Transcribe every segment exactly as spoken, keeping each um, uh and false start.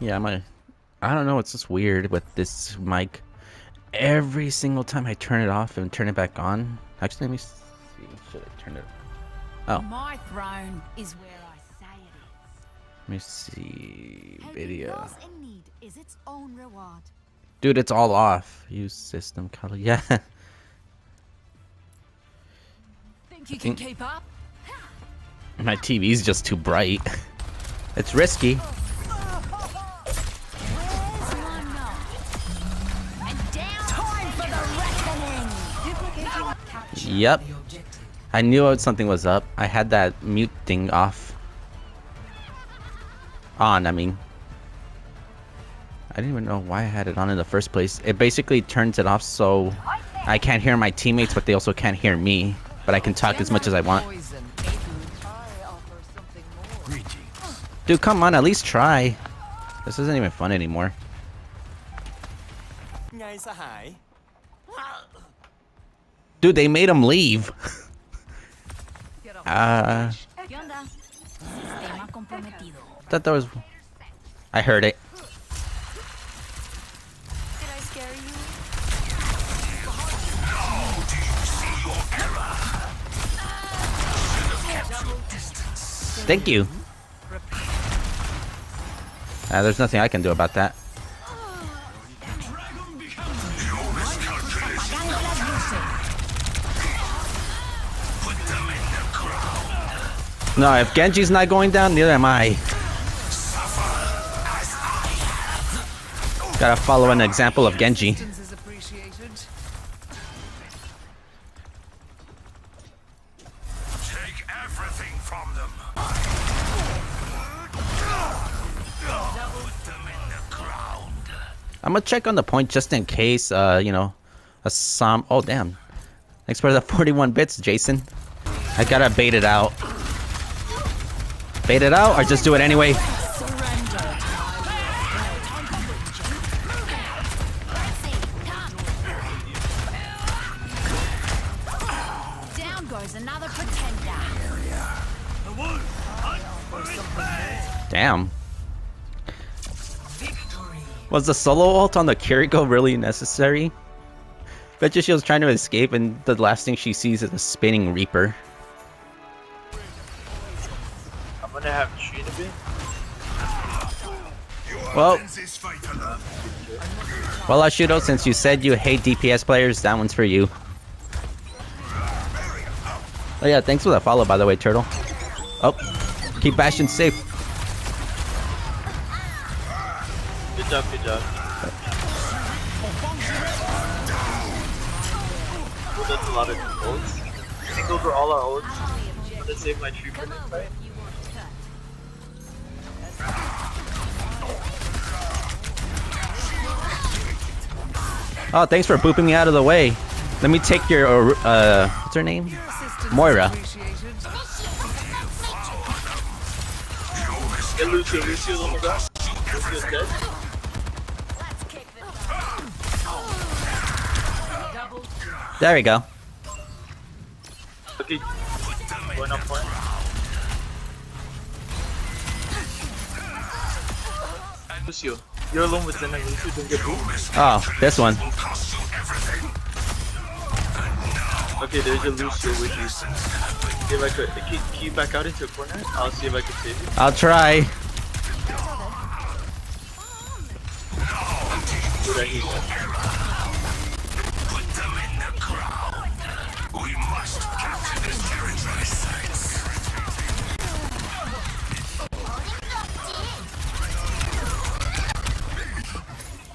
Yeah, my, I don't know, it's just weird with this mic. Every single time I turn it off and turn it back on. Actually, let me see. Should I turn it off? Oh. My throne is where I say it is. Let me see. Video. Dude, it's all off. Use system color. Yeah. Think you can keep up? My T V's just too bright. It's risky. Yep. I knew something was up. I had that mute thing off. On, I mean. I didn't even know why I had it on in the first place. It basically turns it off so I can't hear my teammates, but they also can't hear me. But I can talk as much as I want. Dude, come on, at least try. This isn't even fun anymore. Dude, they made him leave. uh, thought that was... I heard it. Thank you. Uh, there's nothing I can do about that. No, if Genji's not going down, neither am I. Gotta follow an example of Genji. I'm gonna check on the point just in case, uh, you know, a som- oh damn. Thanks for the forty-one bits, Jason. I gotta bait it out. Bait it out or just do it anyway? Down goes another pretender. Damn. Was the solo ult on the Kiriko really necessary? Bet you she was trying to escape and the last thing she sees is a spinning Reaper. I'm gonna have Xena be. Well, well Ashudo, since you said you hate D P S players, that one's for you. Oh yeah, thanks for the follow by the way, Turtle. Oh, keep bashing safe. Good job, good job. Well, that's a lot of ults. I think those were all our ults. I'm gonna save my tree for this fight. Oh, thanks for booping me out of the way. Let me take your, uh, what's her name? Moira. Get Lucio, Lucio's on the ground. Lucio's dead. There we go. Okay. Going up for it. Lucio, you're alone with Xena. Lucio didn't get booped. Oh, this one. Okay, there's a Lucio with you. If I could, can, can you back out into a corner? I'll see if I can save it. I'll try. Dude, I hate that.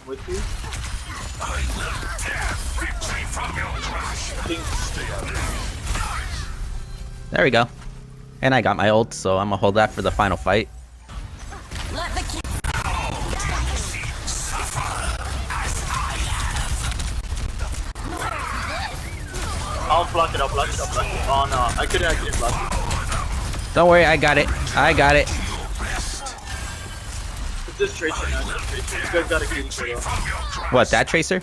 With you. I will tear victory from your trash. There we go. And I got my ult, so I'm gonna hold that for the final fight. Let the king suffer as I have. I'll block it, I'll block it, I'll block it. Oh no, I couldn't actually block it. Don't worry, I got it. I got it. This Tracer now, this Tracer. You guys gotta keep it up. What, that Tracer?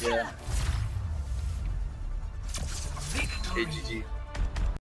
Yeah. Yeah. Hey, G G.